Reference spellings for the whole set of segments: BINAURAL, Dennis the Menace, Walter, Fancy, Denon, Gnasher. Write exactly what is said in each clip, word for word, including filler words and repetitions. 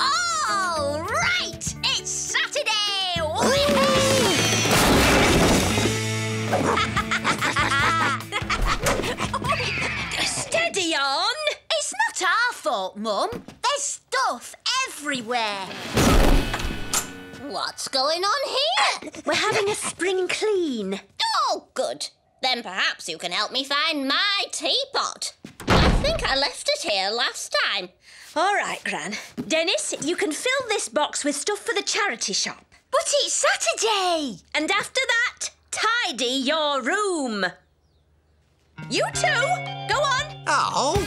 All right! It's Saturday! Steady on! It's not our fault, Mum. There's stuff everywhere. What's going on here? Uh, we're having a spring clean. Oh, good. Then perhaps you can help me find my teapot. I think I left it here last time. All right, Gran. Dennis, you can fill this box with stuff for the charity shop. But it's Saturday! And after that, tidy your room. You two, go on. Oh.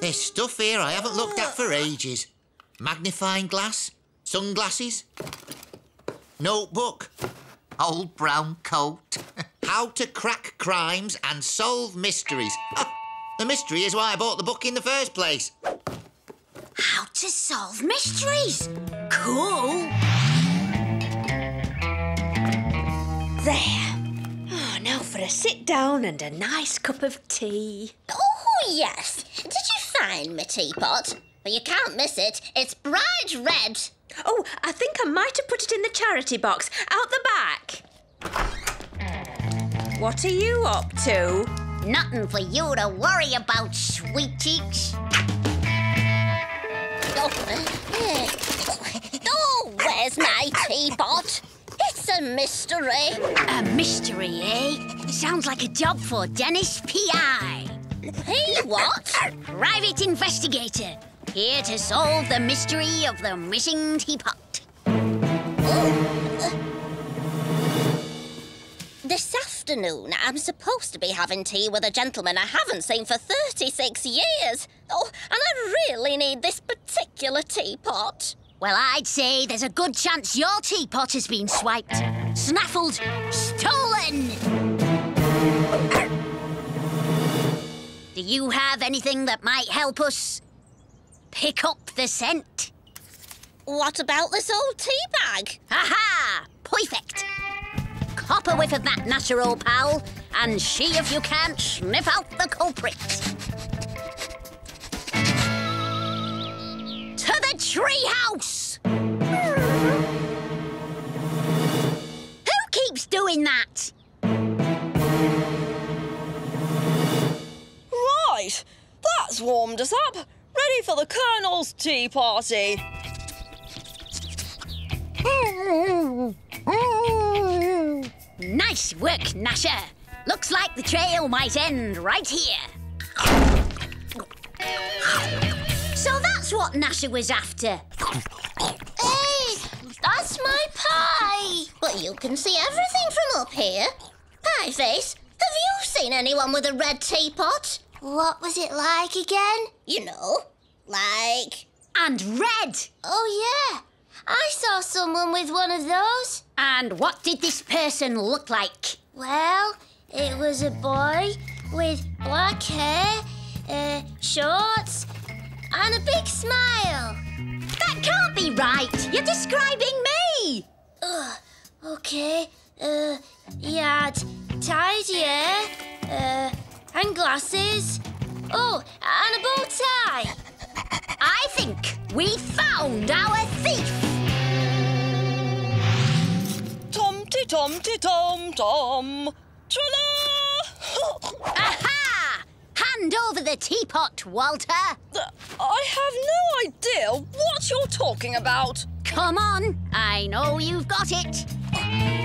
There's stuff here I haven't looked at for ages. Magnifying glass, sunglasses, notebook, old brown coat. How to crack crimes and solve mysteries. The mystery is why I bought the book in the first place. How to solve mysteries. Cool. There. Oh, now for a sit down and a nice cup of tea. Oh, yes. Did you find my teapot? But you can't miss it. It's bright red. Oh, I think I might have put it in the charity box, out the back. What are you up to? Nothing for you to worry about, sweet cheeks. Oh, where's my teapot? It's a mystery. A mystery, eh? Sounds like a job for Dennis P I He what? Private investigator. Here to solve the mystery of the missing teapot. This afternoon, I'm supposed to be having tea with a gentleman I haven't seen for thirty-six years. Oh, and I really need this particular teapot. Well, I'd say there's a good chance your teapot has been swiped, snaffled, stolen. Do you have anything that might help us pick up the scent? What about this old tea bag? Aha! Perfect. Hop a whiff of that Gnasher, old pal, and see if you can't sniff out the culprit. To the treehouse! Who keeps doing that? Right, that's warmed us up. Ready for the Colonel's tea party. Nice work, Gnasher. Looks like the trail might end right here. So that's what Gnasher was after. Hey, that's my pie. Well, you can see everything from up here. Pie face, have you seen anyone with a red teapot? What was it like again? You know, like... And red. Oh, yeah. I saw someone with one of those. And what did this person look like? Well, it was a boy with black hair, uh, shorts, and a big smile. That can't be right. You're describing me. Uh, OK. Uh, he had tied hair, uh, and glasses. Oh, and a bow tie. I think we found our thief. Tom-ti-tom-ti-tom-tom. Tra-la! Aha! Hand over the teapot, Walter. Uh, I have no idea what you're talking about. Come on, I know you've got it.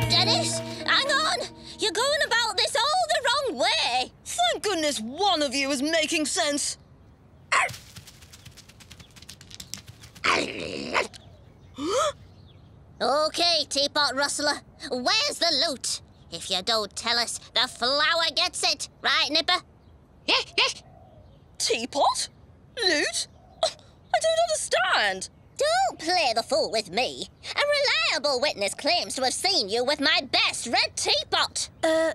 Dennis, hang on. You're going about this all the wrong way. Thank goodness one of you is making sense. Okay, teapot rustler, where's the loot? If you don't tell us, the flower gets it. Right, Nipper? Yes, yes. Teapot? Loot? I don't understand. Don't play the fool with me. A reliable witness claims to have seen you with my best red teapot. Uh,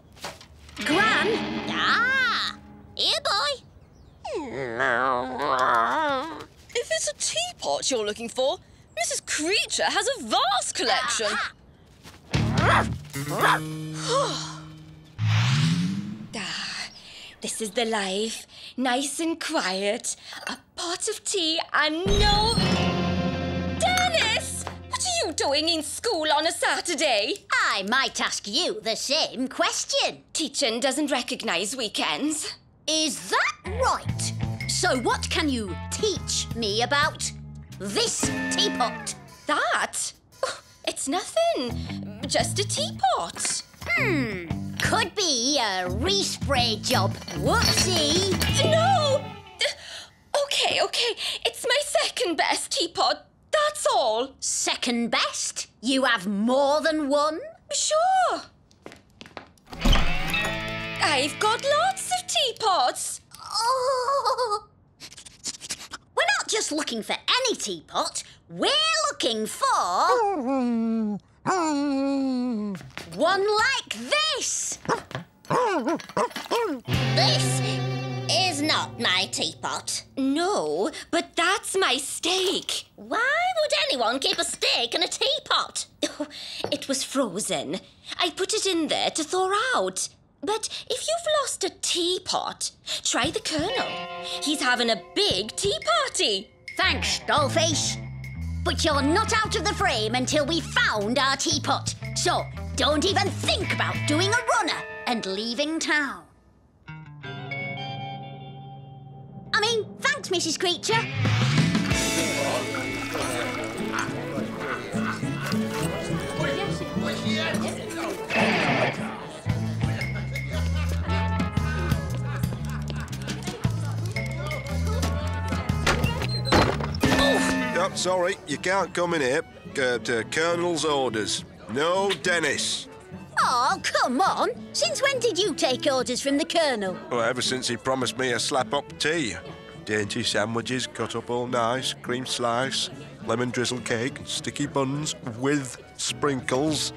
Gran? Ah, here, boy. If it's a teapot you're looking for, Missus Creature has a vast collection. Ah, this is the life. Nice and quiet. A pot of tea and no... doing in school on a Saturday? I might ask you the same question. Teaching doesn't recognise weekends. Is that right? So what can you teach me about this teapot? That? Oh, it's nothing. Just a teapot. Hmm. Could be a respray job. Whoopsie. No! OK, OK. It's my second best teapot. That's all. Second best? You have more than one? Sure. I've got lots of teapots. Oh. We're not just looking for any teapot. We're looking for... one like this. This is not my teapot. No, but that's my steak. Why would anyone keep a steak in a teapot? Oh, it was frozen. I put it in there to thaw out. But if you've lost a teapot, try the Colonel. He's having a big tea party. Thanks, Dollface. But you're not out of the frame until we found our teapot. So don't even think about doing a runner and leaving town. I mean, thanks, Missus Creature. Yep, sorry, you can't come in here. Uh, to Colonel's orders. No Dennis. Oh, come on. Since when did you take orders from the Colonel? Well, ever since he promised me a slap-up tea. Dainty sandwiches cut up all nice, cream slice, lemon drizzle cake, sticky buns with sprinkles.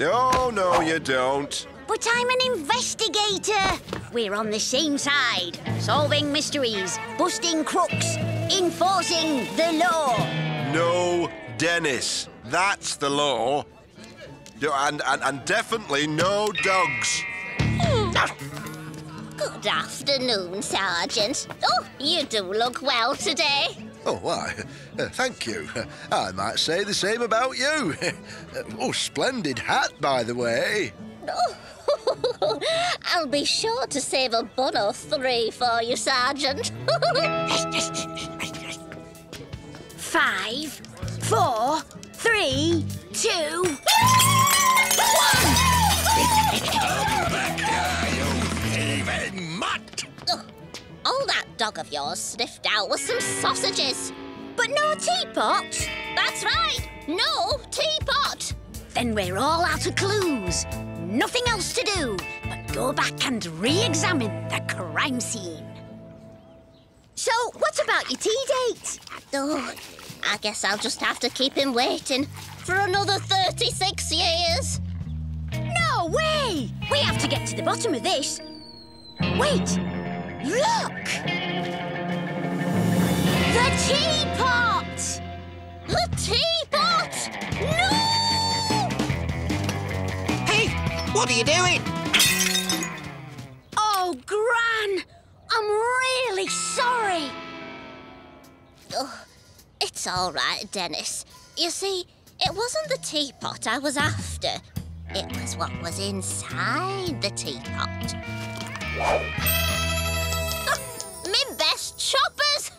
Oh, no, you don't. But I'm an investigator. We're on the same side. Solving mysteries, busting crooks, enforcing the law. No Dennis. That's the law. And, and, and definitely no dogs. Good afternoon, Sergeant. Oh, you do look well today. Oh, why, uh, thank you. I might say the same about you. Oh, splendid hat, by the way. Oh. I'll be sure to save a bun or three for you, Sergeant. Five, four, three, two, one! Come back here, you thieving mutt! Oh, all that dog of yours sniffed out was some sausages. But no teapot. That's right, no teapot. Then we're all out of clues. Nothing else to do but go back and re-examine the crime scene. So, what about your tea date? Oh, I guess I'll just have to keep him waiting for another thirty-six years. No way! We have to get to the bottom of this. Wait! Look! The teapot! The teapot! No! What are you doing? Oh, Gran! I'm really sorry. Oh, it's all right, Dennis. You see, it wasn't the teapot I was after. It was what was inside the teapot. Oh, me best choppers!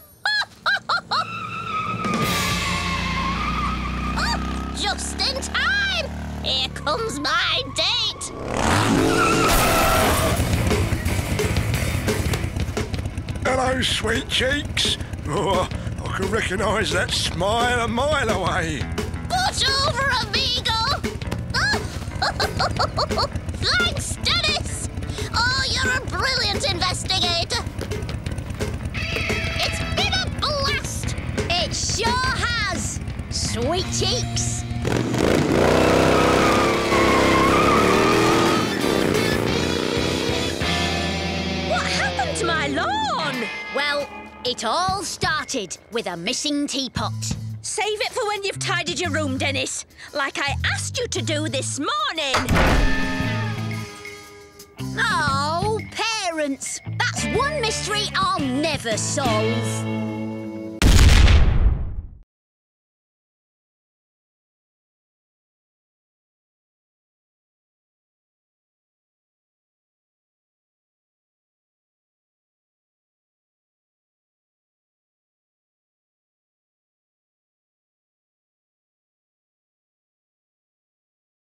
Oh, just in time! Here comes my day! Hello, sweet cheeks. Oh, I can recognise that smile a mile away. Put over, amigo! Thanks, Dennis! Oh, you're a brilliant investigator. It's been a blast! It sure has, sweet cheeks. My lawn! Well, it all started with a missing teapot. Save it for when you've tidied your room, Dennis, like I asked you to do this morning. Oh, parents, that's one mystery I'll never solve.